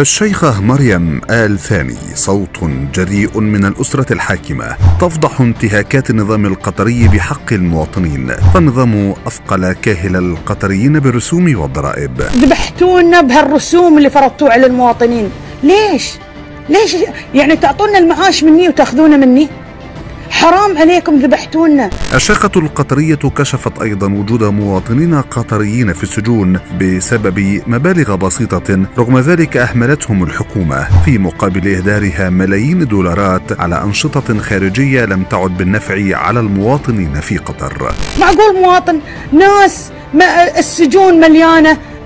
الشيخة مريم آل ثاني صوت جريء من الأسرة الحاكمة، تفضح انتهاكات النظام القطري بحق المواطنين. فالنظام أثقل كاهل القطريين بالرسوم والضرائب. ذبحتونا بهالرسوم اللي فرضتوه على المواطنين. ليش يعني تعطونا المعاش مني وتاخذونه مني؟ حرام عليكم، ذبحتونا. الشاقة القطرية كشفت أيضا وجود مواطنين قطريين في السجون بسبب مبالغ بسيطة، رغم ذلك أهملتهم الحكومة في مقابل إهدارها ملايين الدولارات على أنشطة خارجية لم تعد بالنفع على المواطنين في قطر. معقول مواطن؟ ناس السجون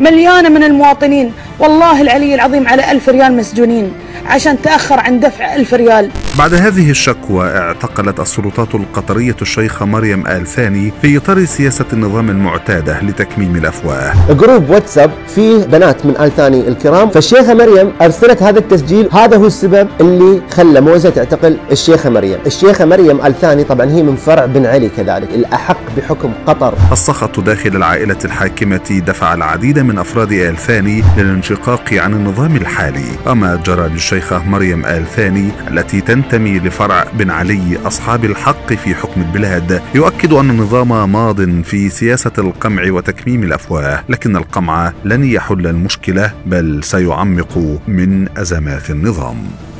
مليانة من المواطنين، والله العلي العظيم على 1000 ريال مسجونين عشان تأخر عن دفع 1000 ريال. بعد هذه الشكوى اعتقلت السلطات القطرية الشيخة مريم آل ثاني في إطار سياسة النظام المعتادة لتكميم الأفواه. جروب واتساب فيه بنات من آل ثاني الكرام، فالشيخة مريم أرسلت هذا التسجيل. هذا هو السبب اللي خلى موزة تعتقل الشيخة مريم. الشيخة مريم آل ثاني طبعا هي من فرع بن علي كذلك الأحق بحكم قطر. السخط داخل العائلة الحاكمة دفع العديد من أفراد آل ثاني للانشقاق عن النظام الحالي. أما جرى للشيخة مريم آل ثاني التي تنتمي لفرع بن علي أصحاب الحق في حكم البلاد يؤكد أن النظام ماض في سياسة القمع وتكميم الأفواه، لكن القمع لن يحل المشكلة بل سيعمق من أزمات النظام.